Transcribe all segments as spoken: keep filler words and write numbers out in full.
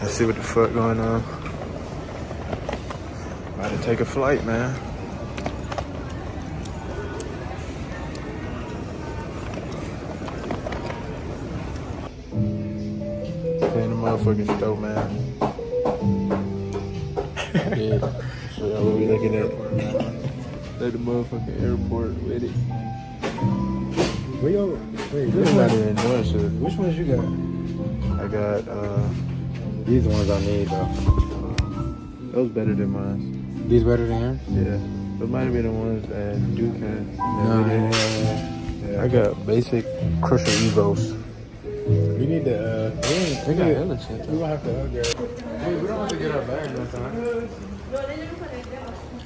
Let's see what the fuck going on. About to take a flight, man. Stay in the motherfucking store, man. Yeah, so yeah, we'll be looking at at the motherfucking airport with it. Where y'all? Wait, this not even doing shit. Which ones you got? I got uh these ones I need though. Those better than mine. These better than yours? Yeah. Those might be the ones that Duke had. No, yeah. yeah. I got basic Crusher Evos. We need to, uh, we, ain't, we, we, need, hella shit, we have to upgrade. Hey, we don't have to get our bag no time.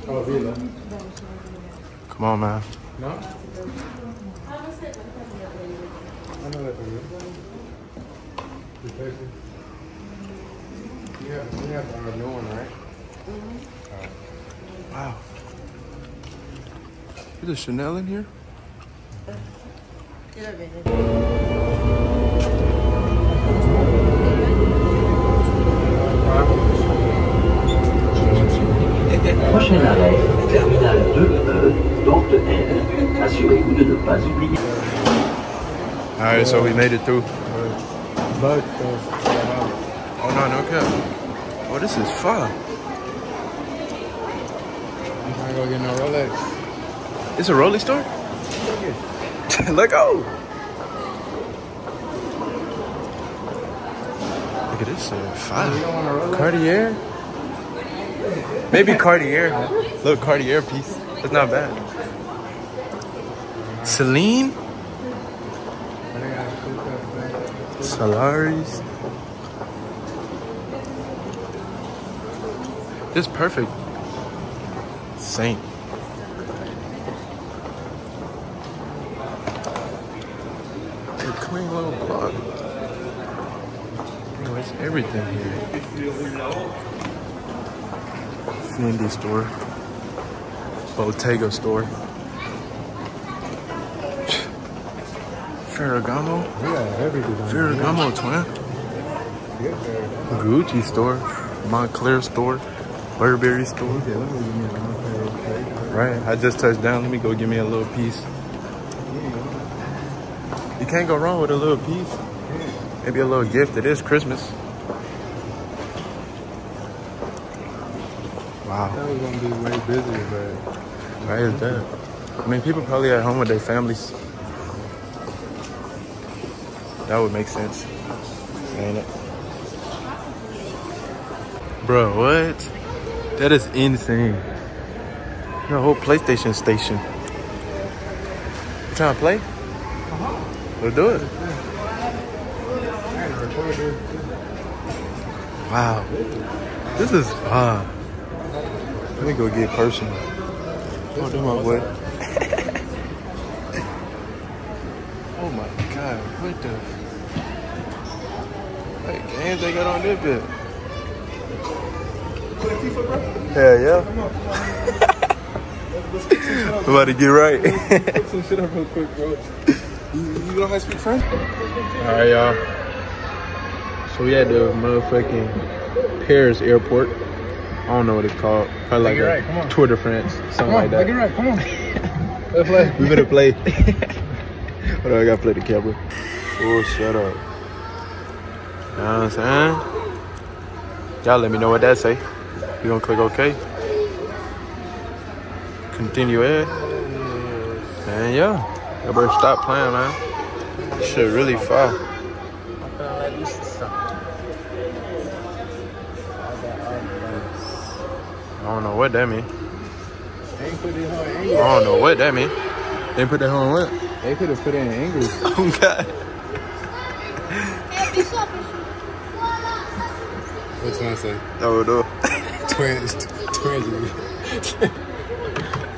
Oh, Vila. Come on, man. No? I know that for you. Be patient. You have, you have our new one, right? Mm-hmm. All right. Wow. Is there Chanel in here? Yeah, Prochain arrêt, terminal two E, porte N. Assurez-vous de ne pas oublier. Alright, so we made it through. But, uh, oh no, no cap. Oh, this is far. I'm not gonna get no Rolex. It's a Rolex store? Look it. Let go! Look at this, uh, fire. Cartier? Maybe Cartier. Look, Cartier piece. That's not bad. Celine? Solaris. This perfect. Saint. A clean little block. Anyways, everything here. Fendi store, Bottega store, Ferragamo, yeah, Ferragamo twin, yeah, Gucci store, Montclair store, Burberry store. Yeah, let me give me a right, I just touched down. Let me go give me a little piece. Yeah. You can't go wrong with a little piece. Yeah. Maybe a little gift. It is Christmas. Wow. That was gonna be way busier, but why is that? I mean, people probably at home with their families. That would make sense, ain't it? Bro, what? That is insane. The whole PlayStation station. You trying to play? Uh-huh. We'll do it. Wow. This is fun. Let me go get personal. Oh, do my what? Oh my god, what the? What games they got on this bit? Hell yeah. I'm about to get right. Put some shit up real quick, bro. You know how to speak French? Alright, y'all. So we had the motherfucking Paris airport. I don't know what it's called. Probably like a right, Tour de France, something on, like that. Make it right, come on. Let's play. We better play. What do I gotta play the camera? Oh, shut up. You know what I'm saying? Y'all let me know what that say. You gonna click OK. Continue it. And yeah, y'all better stop playing, man. This shit really far. I don't know what that mean. They put it on English. I don't know what that mean. They put that on what? They could have put it in English. Oh god. What's one say? Oh no. Twins. Twins.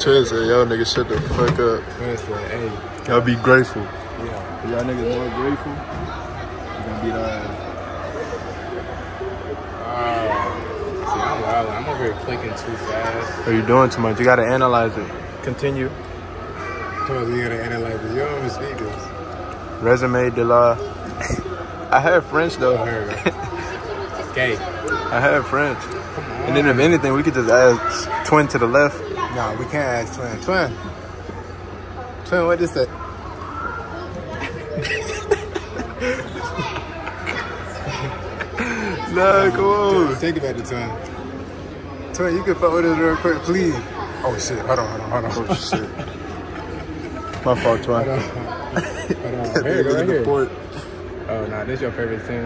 Twins say, y'all niggas shut the fuck up. Twins say, hey. Y'all be grateful. Yeah. Y'all niggas more grateful. You gonna be like. I'm over here clicking too fast. Are you doing too much? You gotta analyze it. Continue. Come on, you gotta analyze it. You don't even speak this. Resume de la. I heard French though. I heard it. gay. I have friends. And then if anything, we could just add twin to the left. Nah, we can't add twin. Twin. Twin, what is that? Nah, come on. Think about it, twin. Twin, you can fuck with us real quick, please. Oh shit, hold on, hold on, hold on. Oh shit. My fault, twin. Hold on. Hold on. Here you go, right here. Oh, nah, this your favorite thing.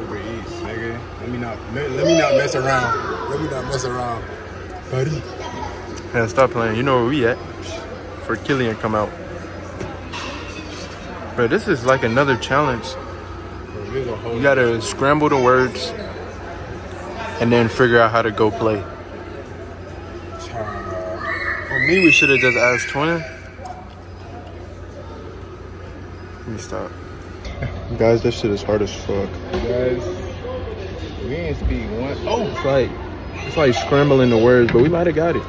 Uber Eats, nigga. Let me not, let, let me not mess around. Let me not mess around, buddy. Yeah, stop playing. You know where we at? For Killian come out. Bro, this is like another challenge. You gotta scramble the words and then figure out how to go play. For me, we should have just asked Twin. Let me stop. Guys, this shit is hard as fuck. Guys, we ain't speak one. Oh, it's like it's like scrambling the words, but we might have got it.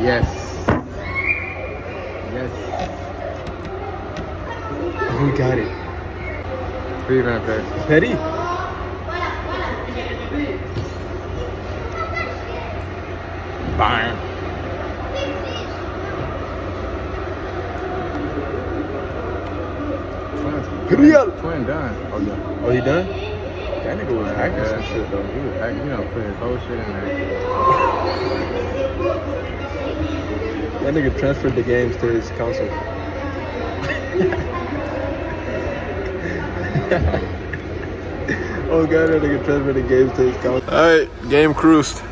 Yes. Yes. We got it. Who are you gonna play? Petty. Bye. Hurry up! Twin done. Oh, yeah. Oh, he done? That nigga was hacking that shit, though. He was hacking, you know, putting his whole shit in there. That nigga transferred the games to his console. Oh, God, that nigga transferred the games to his console. Alright, game cruised.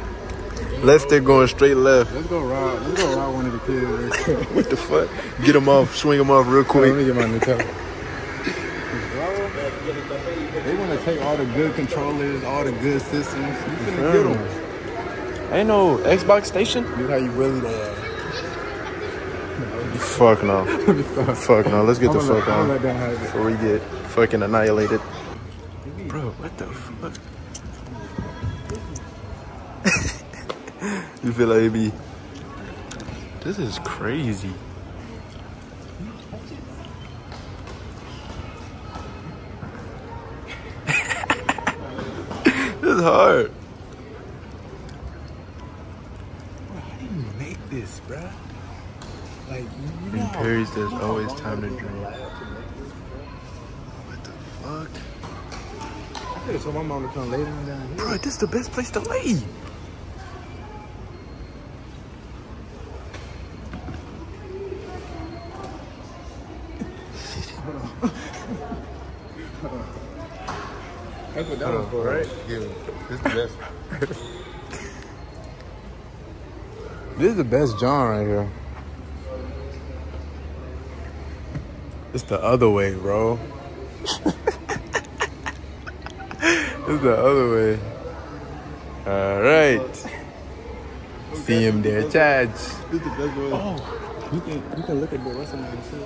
Left, they're going straight left. Let's go rob. Let's go rob one of the kids. What the fuck? Get him off. Swing him off real quick. Let me get my Nutella. They want to take all the good controllers, all the good systems. You finna get them. Ain't no Xbox station. Dude, how you really love. Fuck no. Fuck no. Let's get I'm the fuck on before we get fucking annihilated. Bro, what the fuck? You feel like it be... This is crazy. This is hard. Bro, how do you make this, bro? Like, you know, in Paris, there's always time to dream. What the fuck? I could have told my mom to come lay down here. Bro, this is the best place to lay. That's what that was for, right? Yeah, this is the best. This is the best John right here. It's the other way, bro. It's the other way. All right. Okay. See him there, Chad. This is the best way. Oh, you can you can look at the rest of them too.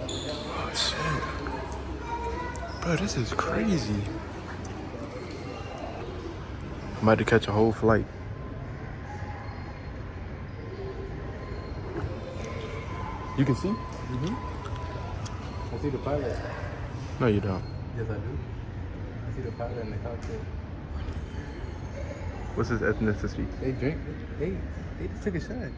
Oh shit, bro, this is crazy. I'm about to catch a whole flight. You can see? Mm-hmm. I see the pilot. No, you don't. Yes, I do. I see the pilot in the cockpit. What's his ethnicity? They drink. They, they just took a shot.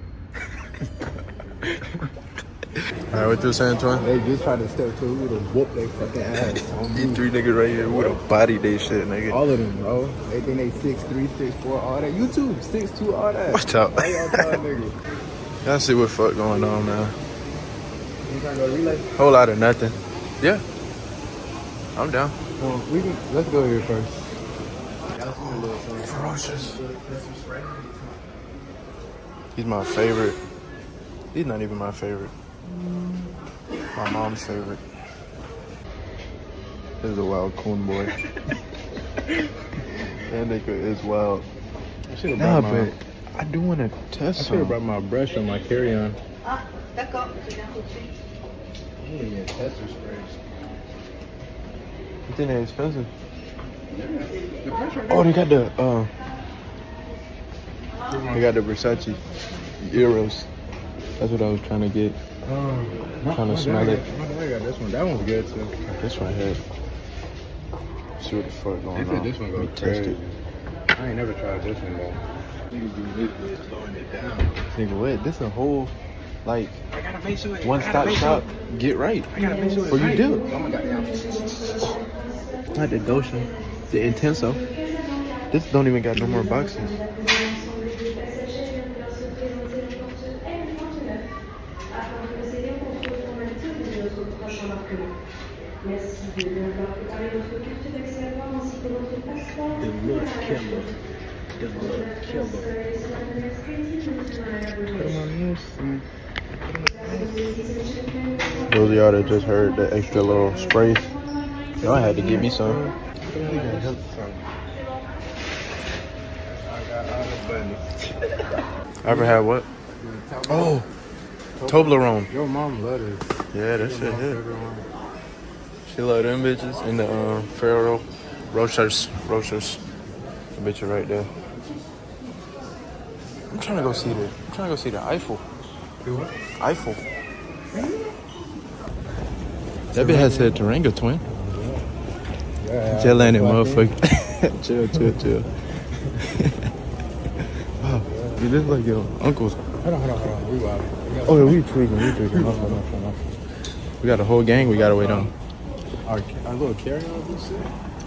All right, what you saying, Twin? They just tried to step through with a whoop they fucking ass. On these three niggas right here would have bodied they shit, nigga. All of them, bro. They think they six three, six four, all that. You too, six two, all that. Watch out. Y'all see what fuck going on, man. You trying to go relay? Whole lot of nothing. Yeah. I'm down. Well, we can, let's go here first. Oh, ferocious. He's my favorite. He's not even my favorite. My mom's favorite. This is a wild coon boy. That nigga is wild. I nah, my, but I do want to test I should have brought my brush and my carry-on. I need to get tester sprays. You think they're expensive? Yeah. The brush right oh, they got the, uh, they got the Versace Euros. That's what I was trying to get. Um, my, trying to smell dad, it. My dad got this one. That one's good too. This one here. See what the fuck going they on. This one goes crazy. I ain't never tried this one though. Niggas throwing it down. Nigga, what? This a whole like sure one stop shop. Sure. Get right. I gotta make sure it's or you do. Oh my god. Not the Dosha, the Intenso. This don't even got no more boxes. The look killer. The look killer. Those of y'all that just heard the extra little sprays, y'all had to give me some. I ever had what? Oh, Toblerone. Your mom loved it. Yeah, that shit hit. She love them bitches and the um, Ferrero Rochers. Rochers. The bitch are right there. I'm trying to go see the. I'm trying to go see the Eiffel. Do what? Eiffel. That bitch has said Taronga twin. Yeah. Just landed, motherfucker. Chill, chill, chill. Wow, you look like your uncle's. Hold on, hold on, hold on. We wild. Oh, yeah, we tweaking, we tweaking. Hold on, hold on. We got a whole gang. We gotta wait on. Our, our little carry-on and shit?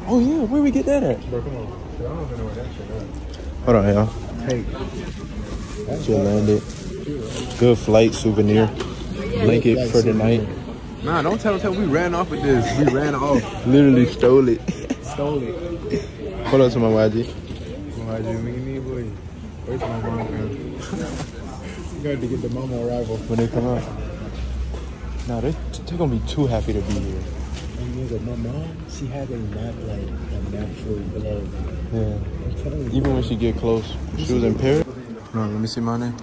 Oh, yeah. Where we get that at? Bro, come on. I don't even know where that shit is. Hold on, y'all. Hey. Just landed. Good flight souvenir. Blanket flight for the night. Nah, don't tell tell. We ran off with this. We ran off. Literally stole it. Stole it. Hold on to my Y G. My Y G, me and me, boy. Where's my mom, man? You got to get the mama arrival. When they come out. Nah, they're, they're going to be too happy to be here. My mom, she had a nap like a natural glow. Yeah. Even when she get close, she was impaired. No, let me see my name.